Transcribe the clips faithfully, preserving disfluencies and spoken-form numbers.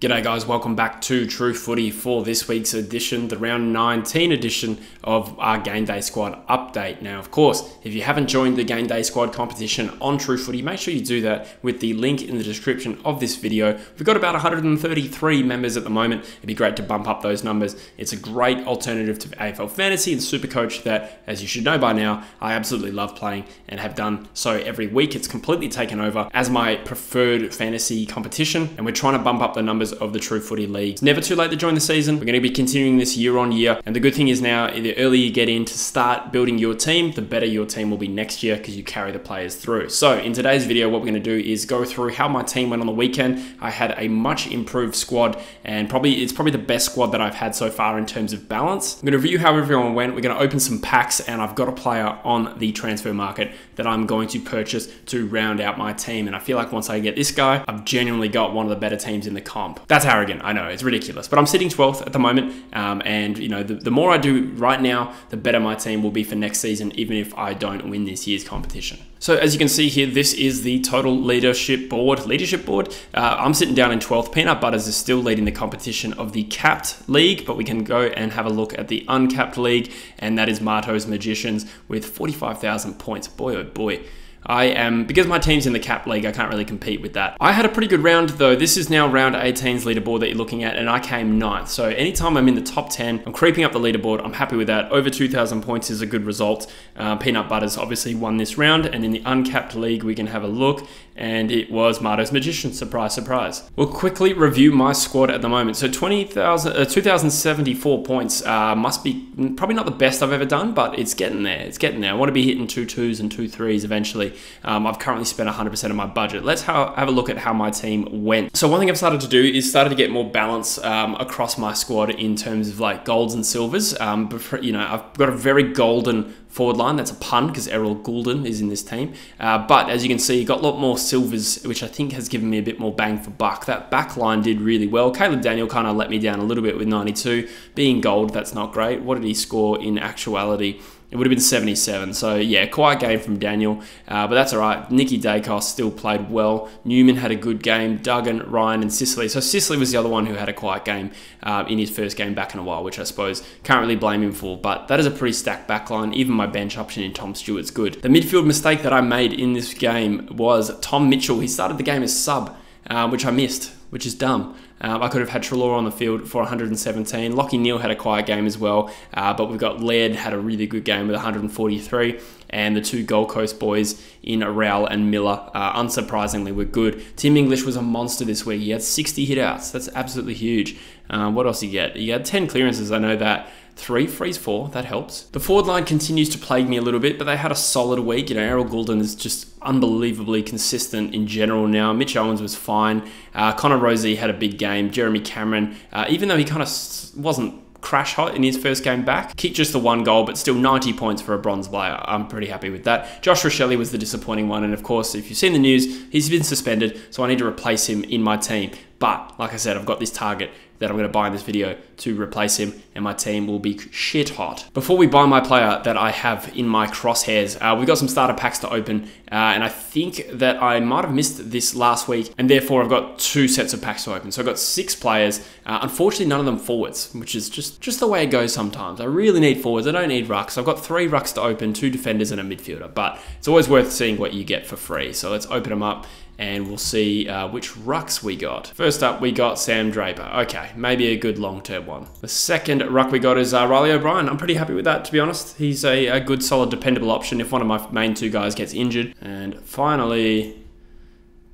G'day guys, welcome back to True Footy for this week's edition, the round nineteen edition of our Game Day Squad update. Now, of course, if you haven't joined the Game Day Squad competition on True Footy, make sure you do that with the link in the description of this video. We've got about one hundred thirty-three members at the moment. It'd be great to bump up those numbers. It's a great alternative to A F L Fantasy and Supercoach that, as you should know by now, I absolutely love playing and have done so every week. It's completely taken over as my preferred fantasy competition, and we're trying to bump up the numbers of the True Footy League. It's never too late to join the season. We're going to be continuing this year on year, and the good thing is now, the earlier you get in to start building your team, the better your team will be next year because you carry the players through. So in today's video, what we're going to do is go through how my team went on the weekend. I had a much improved squad, and probably it's probably the best squad that I've had so far in terms of balance. I'm going to review how everyone went. We're going to open some packs, and I've got a player on the transfer market that I'm going to purchase to round out my team, and I feel like once I get this guy, I've genuinely got one of the better teams in the comp. That's arrogant, I know, it's ridiculous, but I'm sitting twelfth at the moment, um, and you know, the, the more I do right now, the better my team will be for next season, even if I don't win this year's competition. So as you can see here, this is the total leadership board. Leadership board, uh, I'm sitting down in twelfth. Peanut Butters is still leading the competition of the capped league, but we can go and have a look at the uncapped league, and that is Marto's Magicians with forty-five thousand points. Boy, oh boy. I am, because my team's in the cap league, I can't really compete with that. I had a pretty good round though. This is now round eighteen's leaderboard that you're looking at, and I came ninth. So anytime I'm in the top ten, I'm creeping up the leaderboard. I'm happy with that. Over two thousand points is a good result. Uh, Peanut Butters obviously won this round, and in the uncapped league, we can have a look, and it was Marto's Magicians. Surprise, surprise. We'll quickly review my squad at the moment. So twenty thousand, uh, two thousand seventy-four points uh, must be probably not the best I've ever done, but it's getting there. It's getting there. I want to be hitting two twos and two threes eventually. Um, I've currently spent one hundred percent of my budget. Let's ha have a look at how my team went. So one thing I've started to do is started to get more balance um, across my squad in terms of like golds and silvers. Um, but for, you know, I've got a very golden forward line. That's a pun because Errol Gulden is in this team. Uh, but as you can see, got a lot more silvers, which I think has given me a bit more bang for buck. That back line did really well. Caleb Daniel kind of let me down a little bit with ninety-two. Being gold, that's not great. What did he score in actuality? It would have been seventy-seven, so yeah, quiet game from Daniel, uh, but that's all right. Nicky Dacos still played well. Newman had a good game. Duggan, Ryan, and Sicily. So Sicily was the other one who had a quiet game uh, in his first game back in a while, which I suppose can't really blame him for, but that is a pretty stacked back line. Even my bench option in Tom Stewart's good. The midfield mistake that I made in this game was Tom Mitchell. He started the game as sub, uh, which I missed, which is dumb. Um, I could have had Treloar on the field for one hundred seventeen. Lockie Neal had a quiet game as well, uh, but we've got Laird had a really good game with one hundred forty-three, and the two Gold Coast boys in Arel and Miller, uh, unsurprisingly, were good. Tim English was a monster this week. He had sixty hitouts. That's absolutely huge. Um, what else did he get? He had ten clearances. I know that. Three, freeze four, that helps. The forward line continues to plague me a little bit, but they had a solid week. You know, Errol Gulden is just unbelievably consistent in general now. Mitch Owens was fine. Uh, Connor Rosie had a big game. Jeremy Cameron, uh, even though he kind of wasn't crash hot in his first game back, kicked just the one goal, but still ninety points for a bronze player. I'm pretty happy with that. Josh Rachele was the disappointing one, and of course, if you've seen the news, he's been suspended, so I need to replace him in my team. But like I said, I've got this target that I'm going to buy in this video to replace him, and my team will be shit hot. Before we buy my player that I have in my crosshairs, uh, we've got some starter packs to open, uh, and I think that I might have missed this last week, and therefore I've got two sets of packs to open. So I've got six players, uh, unfortunately none of them forwards, which is just, just the way it goes sometimes. I really need forwards, I don't need rucks. I've got three rucks to open, two defenders and a midfielder, but it's always worth seeing what you get for free. So let's open them up, and we'll see uh, which rucks we got. First up, we got Sam Draper. Okay, maybe a good long-term one. The second ruck we got is uh, Riley O'Brien. I'm pretty happy with that, to be honest. He's a, a good, solid, dependable option if one of my main two guys gets injured. And finally,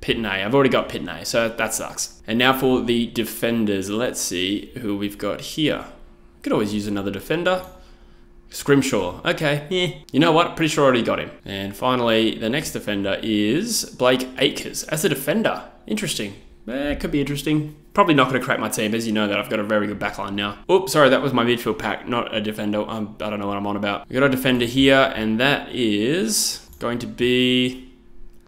Pitney. I've already got Pitney, so that sucks. And now for the defenders. Let's see who we've got here. Could always use another defender. Scrimshaw, okay, yeah. You know what, pretty sure I already got him. And finally, the next defender is Blake Akers as a defender. Interesting, eh, could be interesting. Probably not gonna crack my team, as you know that I've got a very good back line now. Oops, sorry, that was my midfield pack, not a defender. I'm, I don't know what I'm on about. We got a defender here, and that is going to be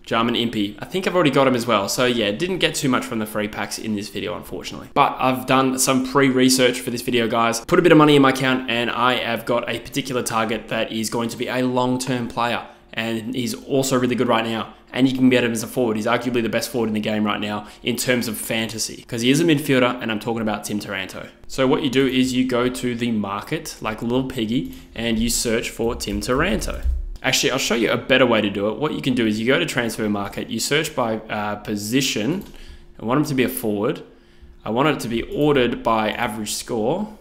Jarman Impey. I think I've already got him as well. So yeah, didn't get too much from the free packs in this video, unfortunately. But I've done some pre-research for this video, guys. Put a bit of money in my account, and I have got a particular target that is going to be a long-term player. and he's also really good right now. And you can get him as a forward. He's arguably the best forward in the game right now in terms of fantasy, because he is a midfielder, and I'm talking about Tim Taranto. So what you do is you go to the market, like Little Piggy, and you search for Tim Taranto. Actually, I'll show you a better way to do it. What you can do is you go to transfer market, you search by uh, position. I want him to be a forward. I want it to be ordered by average score.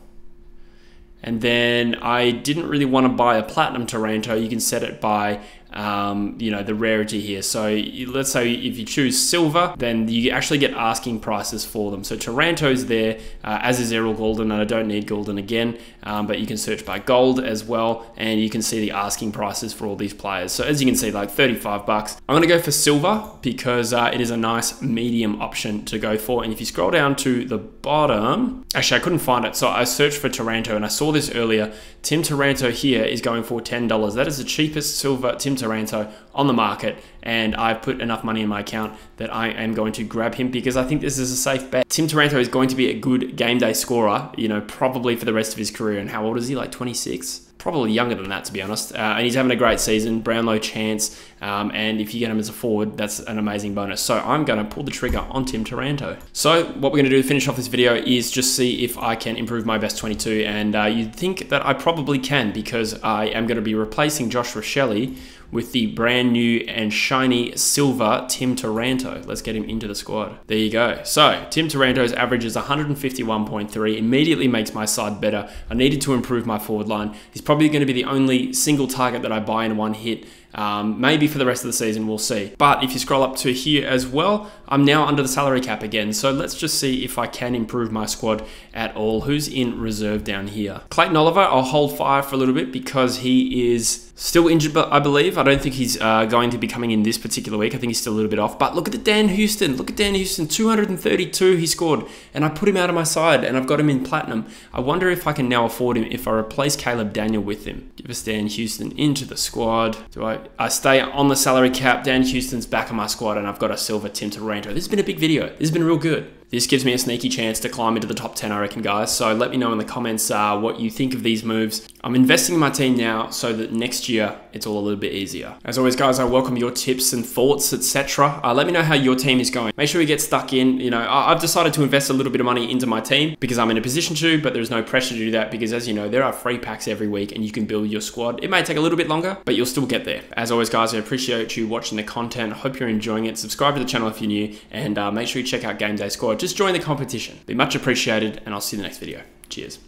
And then I didn't really want to buy a Platinum Taranto. You can set it by, um, you know, the rarity here. So let's say if you choose silver, then you actually get asking prices for them. So Taranto's there, uh, as is Errol Gulden, and I don't need Gulden again, um, but you can search by gold as well, and you can see the asking prices for all these players. So as you can see, like thirty-five bucks. I'm gonna go for silver because uh, it is a nice medium option to go for. And if you scroll down to the bottom, actually I couldn't find it. So I searched for Taranto and I saw this earlier. Tim Taranto here is going for ten dollars. That is the cheapest silver Tim Taranto on the market, and I've put enough money in my account that I am going to grab him because I think this is a safe bet. Tim Taranto is going to be a good game day scorer, you know, probably for the rest of his career. And how old is he? Like twenty-six? Probably younger than that, to be honest. Uh, and he's having a great season, Brownlow chance. Um, and if you get him as a forward, that's an amazing bonus. So I'm going to pull the trigger on Tim Taranto. So what we're going to do to finish off this video is just see if I can improve my best twenty-two. And uh, you'd think that I probably can, because I am going to be replacing Josh Rachele with the brand new and shiny silver Tim Taranto. Let's get him into the squad. There you go. So Tim Taranto's average is one fifty-one point three. Immediately makes my side better. I needed to improve my forward line. He's probably going to be the only single target that I buy in one hit. Um, maybe for the rest of the season, we'll see. But if you scroll up to here as well, I'm now under the salary cap again. So let's just see if I can improve my squad at all. Who's in reserve down here? Clayton Oliver, I'll hold fire for a little bit because he is still injured, but I believe. I don't think he's uh, going to be coming in this particular week. I think he's still a little bit off. But look at the Dan Houston. Look at Dan Houston, two hundred thirty-two he scored. And I put him out of my side and I've got him in platinum. I wonder if I can now afford him if I replace Caleb Daniel with him. Give us Dan Houston into the squad. Do I I stay on the salary cap? Dan Houston's back on my squad and I've got a silver Tim Taranto. This has been a big video. This has been real good. This gives me a sneaky chance to climb into the top ten, I reckon, guys. So let me know in the comments uh, what you think of these moves. I'm investing in my team now so that next year it's all a little bit easier. As always, guys, I welcome your tips and thoughts, et cetera. Uh, let me know how your team is going. Make sure you get stuck in. You know, I've decided to invest a little bit of money into my team because I'm in a position to, but there's no pressure to do that because, as you know, there are free packs every week and you can build your squad. It may take a little bit longer, but you'll still get there. As always, guys, I appreciate you watching the content. I hope you're enjoying it. Subscribe to the channel if you're new, and uh, make sure you check out Game Day Squad. Just join the competition. Be much appreciated, and I'll see you in the next video. Cheers.